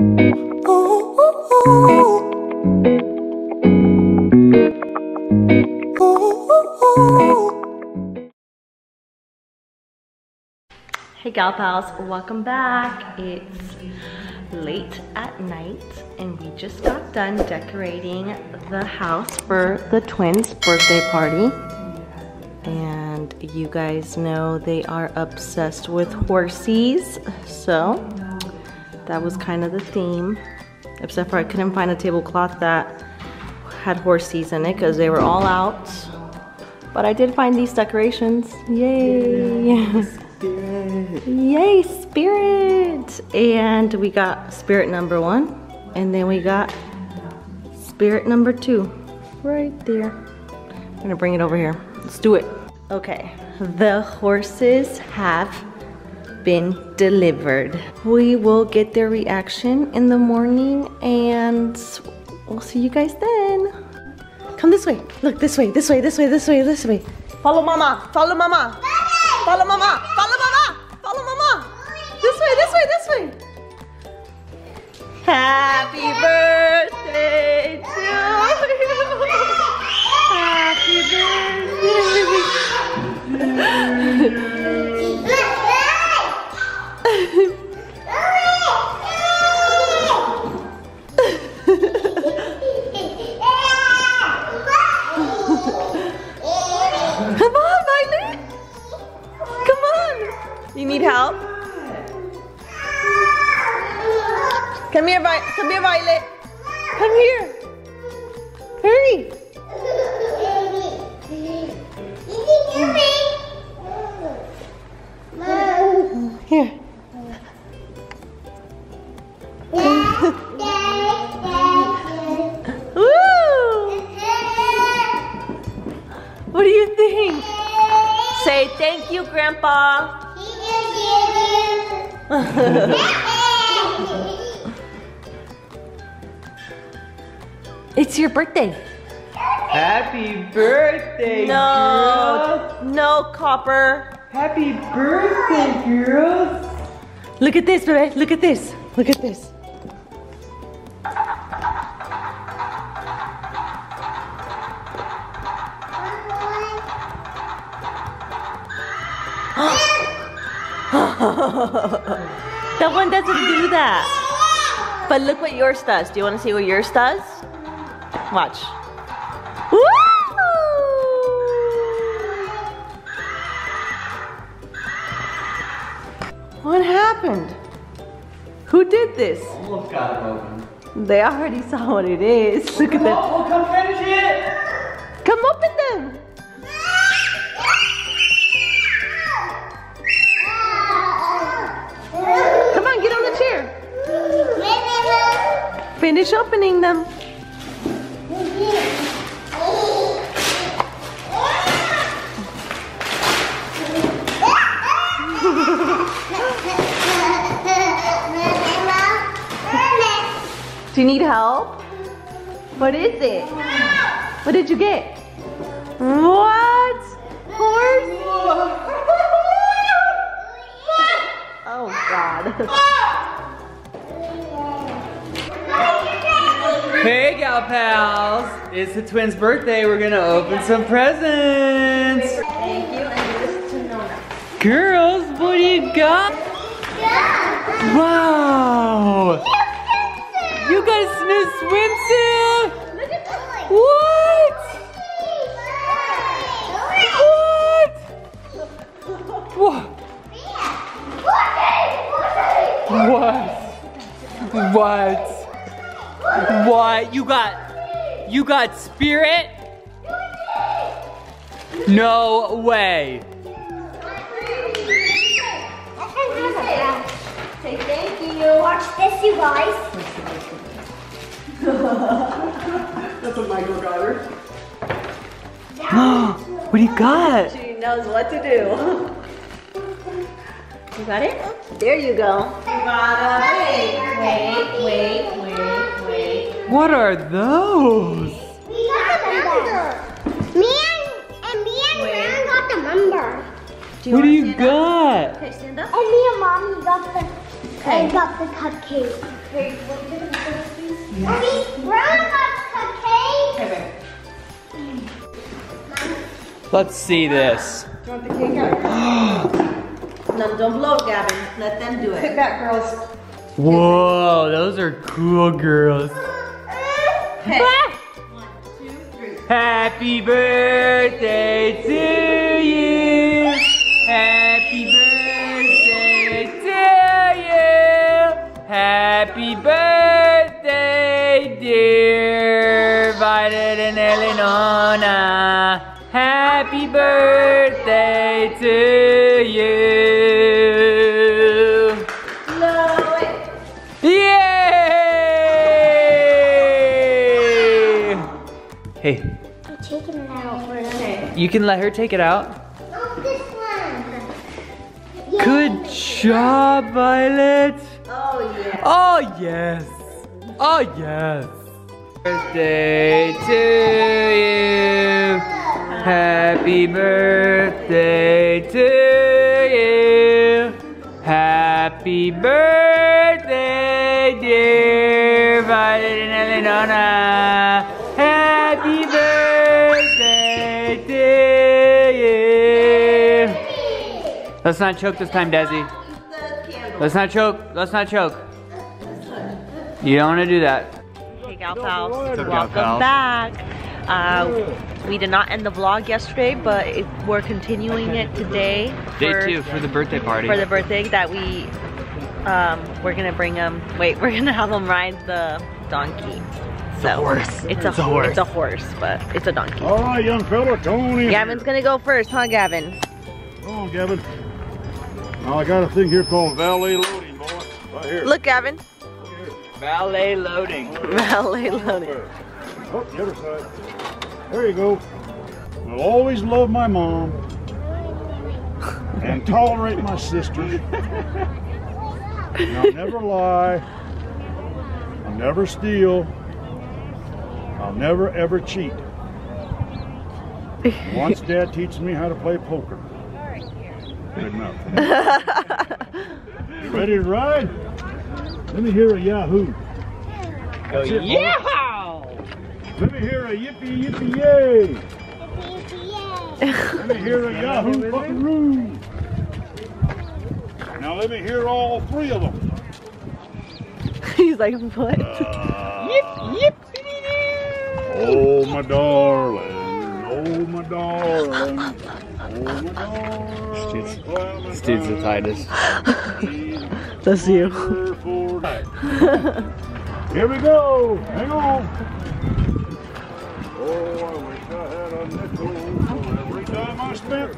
Hey gal pals, welcome back. It's late at night and we just got done decorating the house for the twins' birthday party. And you guys know they are obsessed with horsies, so that was kind of the theme. Except for I couldn't find a tablecloth that had horsies in it because they were all out. But I did find these decorations. Yay! Spirit. Yay, Spirit! And we got Spirit number 1, and then we got Spirit number 2, right there. I'm gonna bring it over here. Let's do it. Okay, the horses have been delivered. We will get their reaction in the morning, and we'll see you guys then. Come this way. Look, this way, this way, this way, this way, this way. Follow Mama, follow Mama. Follow Mama! Follow Mama! Follow Mama! This way, this way, this way! Happy birthday to you! Happy birthday! Come on, Miley! Come on! You need help? Come here, Violet. Come here. Hurry. Here. What do you think? Say thank you, Grandpa. It's your birthday. Happy birthday, girls. No, Copper. Happy birthday, girls. Look at this, baby. Look at this. Look at this. That one doesn't do that. But look what yours does. Do you want to see what yours does? Watch. Woo! What happened? Who did this? Almost got it open. They already saw what it is. Look at that. We'll come finish it. Come open them. Finish opening them. Do you need help? What is it? What did you get? What? Horse? Oh God. Hey gal pals, it's the twins' birthday. We're gonna open some presents. Thank you, and this to Nona. Girls, what do you got? Yeah. Wow. New swimsuit. You got a new swimsuit. Look at this one. What? What? What? What? What? You got Spirit? No way. Say thank you. Watch this, you guys. That's a Michael Goddard. What do you got? She knows what to do. You got it? There you go. Wait. What are those? We got the number. Me and Grandma got the number. What do you got? Okay, stand up. And me and Mommy got the Okay. I got the cupcake. Okay, what did it do? Yeah. Mommy, Brown got the cupcake. Okay, babe. Let's see this. You want the cake out? No, don't blow it, Gabby. Let them do it. Sit back, girls. Whoa, those are cool, girls. Okay. One, two, three. Happy birthday to you. Happy birthday to you. Happy birthday, dear Violet and Eleonora. Happy birthday to you. Blow it. Yay! Hey. I'm taking it out. Okay. You can let her take it out. Good job, Violet. Oh, yeah. Oh, yes. Oh, yes. Birthday to you. Happy birthday to you. Happy birthday, dear Violet and Eleonora. Happy birthday to you. Let's not choke this time, Desi. Let's not choke. Let's not choke. You don't want to do that. Hey, Gal Pals. Welcome back. We did not end the vlog yesterday, but we're continuing it today. Day 2 for the birthday party. For the birthday that we, we're going to bring them, we're going to have them ride the donkey. So it's a horse. It's a horse, but it's a donkey. All right, young fella, Tony. Gavin's going to go first, huh, Gavin? Come on, Gavin. Oh, I got a thing here called valet loading, boy. Right here. Look, Gavin. Valet loading. Valet loading. Oh, the other side. There you go. I'll always love my mom and tolerate my sister. And I'll never lie. I'll never steal. I'll never ever cheat. Once Dad teaches me how to play poker. Good enough. Ready to ride? Let me hear a yahoo. Oh, yeah! Let me hear a yippee yippee yay! Yippee yippee yay! Let me hear a yahoo buckaroo! Now let me hear all three of them. He's like, what? Yip yippee! Oh my darling! Oh my darling! Oh my darling! Steve's the tightest. That's you. Here we go! Hang on! Oh, I wish I had a nickel for every time I spent.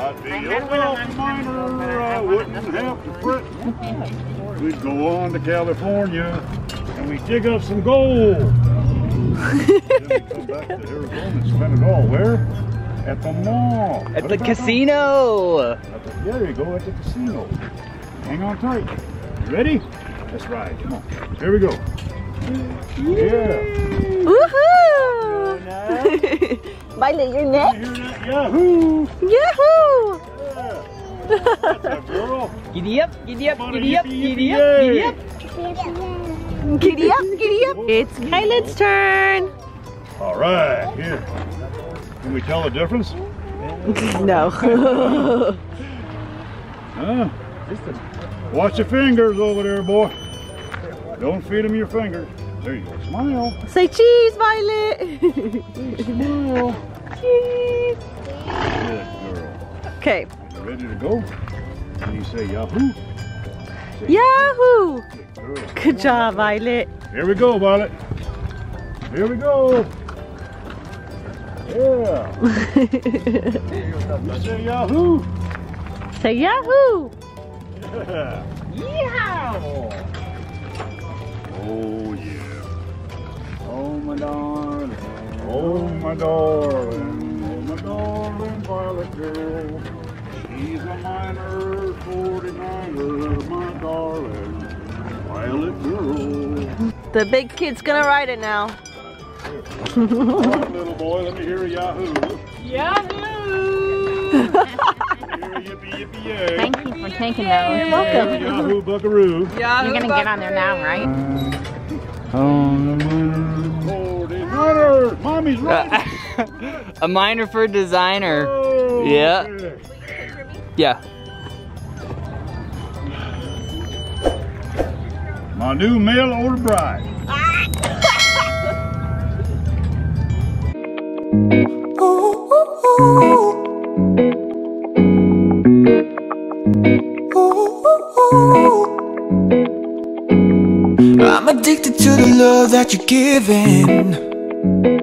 I'd be a wealthy miner, I wouldn't have to fret. We'd go on to California and we'd dig up some gold. Then we'd come back to Arizona and spend it all. Where? At the mall. At the casino. There you go, at the casino. Hang on tight. You ready? Let's ride. Come on. Here we go. Yeah. Woohoo! Violet, you're next. Yahoo! Yahoo! Yeah. That's a girl. Giddy up, giddy up, giddy up, giddy up, giddy up. Giddy up, giddy up. It's Violet's turn. All right, here. Can we tell the difference? No. Watch your fingers over there, boy. Don't feed them your fingers. There you go. Smile. Say cheese, Violet. Smile. Cheese. Good girl. Okay. Ready to go? And you say yahoo. Say yahoo. Good job, Violet. Here we go, Violet. Here we go. Yeah. You say yahoo. Say yahoo. Yeah. Yeehaw. Oh yeah. Oh my darling. Oh my darling. Oh my darling Violet girl. She's a miner 49er, my darling Violet girl. The big kid's gonna ride it now. All right, little boy, let me hear a yahoo. Yahoo! Yippee, yippee, yay. Thank you for taking those. You're welcome. Yahoo, buckaroo. Yahoo, you're going to get on there now, right? Minor. Mommy's right. A minor for designer. Oh, yeah. Okay. Yeah. My new mail order bride. I'm addicted to the love that you're giving.